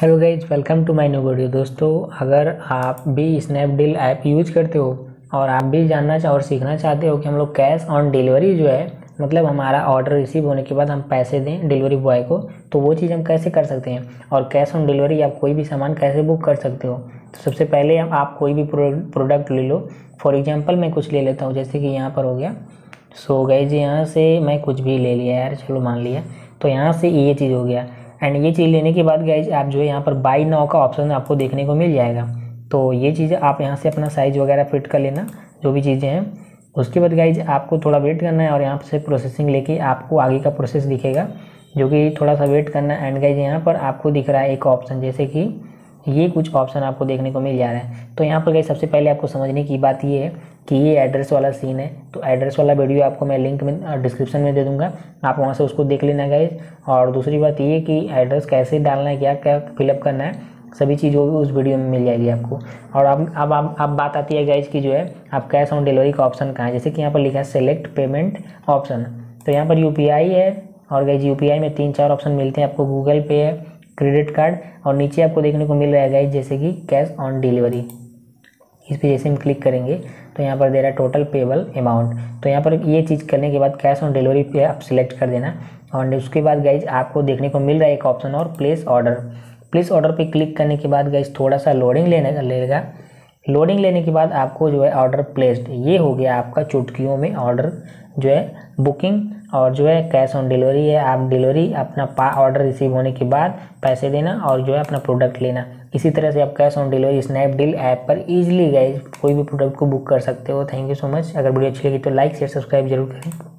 Hello guys, welcome to my new video. दोस्तों, अगर आप भी स्नैपडील ऐप यूज़ करते हो और आप भी जानना चाहो और सीखना चाहते हो कि हम लोग कैश ऑन डिलीवरी जो है, मतलब हमारा ऑर्डर रिसीव होने के बाद हम पैसे दें डिलीवरी बॉय को, तो वो चीज़ हम कैसे कर सकते हैं और कैश ऑन डिलीवरी आप कोई भी सामान कैसे बुक कर सकते हो। तो सबसे पहले आप कोई भी प्रोडक्ट ले लो। फॉर एग्जाम्पल मैं कुछ ले लेता हूँ, जैसे कि यहाँ पर हो गया। सो गाइज, यहाँ से मैं कुछ भी ले लिया यार, चलो मान लिया। तो यहाँ से ये चीज़ हो गया। एंड ये चीज़ लेने के बाद गाइज आप जो है यहाँ पर बाई नाउ का ऑप्शन आपको देखने को मिल जाएगा। तो ये चीज़ आप यहाँ से अपना साइज़ वगैरह फिट कर लेना, जो भी चीज़ें हैं। उसके बाद गाइज आपको थोड़ा वेट करना है और यहाँ से प्रोसेसिंग लेके आपको आगे का प्रोसेस दिखेगा, जो कि थोड़ा सा वेट करना। एंड गाइज यहाँ पर आपको दिख रहा है एक ऑप्शन, जैसे कि ये कुछ ऑप्शन आपको देखने को मिल जा रहा है। तो यहाँ पर गाइज सबसे पहले आपको समझने की बात ये है कि ये एड्रेस वाला सीन है। तो एड्रेस वाला वीडियो आपको मैं लिंक में डिस्क्रिप्शन में दे दूंगा, आप वहाँ से उसको देख लेना गाइज। और दूसरी बात ये कि एड्रेस कैसे डालना है, क्या क्या फिलअप करना है, सभी चीज़ उस वीडियो में मिल जाएगी आपको। और अब बात आती है गाइज की जो है आप कैश ऑन डिलीवरी का ऑप्शन कहाँ है। जैसे कि यहाँ पर लिखा है सेलेक्ट पेमेंट ऑप्शन, तो यहाँ पर UPI है। और गाइज UPI में 3-4 ऑप्शन मिलते हैं आपको, गूगल पे है, क्रेडिट कार्ड, और नीचे आपको देखने को मिल रहा है गाइज जैसे कि कैश ऑन डिलीवरी। इस पर जैसे हम क्लिक करेंगे तो यहाँ पर दे रहा है टोटल पेबल अमाउंट। तो यहाँ पर ये चीज़ करने के बाद कैश ऑन डिलीवरी पे आप सिलेक्ट कर देना। और उसके बाद गाइज आपको देखने को मिल रहा है एक ऑप्शन और, प्लेस ऑर्डर। प्लेस ऑर्डर पे क्लिक करने के बाद गाइज थोड़ा सा लोडिंग लेगा। लोडिंग लेने के बाद आपको जो है ऑर्डर प्लेस्ड, ये हो गया आपका चुटकियों में ऑर्डर जो है बुकिंग और जो है कैश ऑन डिलीवरी है। आप डिलीवरी अपना ऑर्डर रिसीव होने के बाद पैसे देना और जो है अपना प्रोडक्ट लेना। इसी तरह से आप cash on delivery Snapdeal app पर इजीली गाइज कोई भी प्रोडक्ट को बुक कर सकते हो। Thank you so much. अगर वीडियो अच्छी लगी तो लाइक शेयर सब्सक्राइब जरूर करें।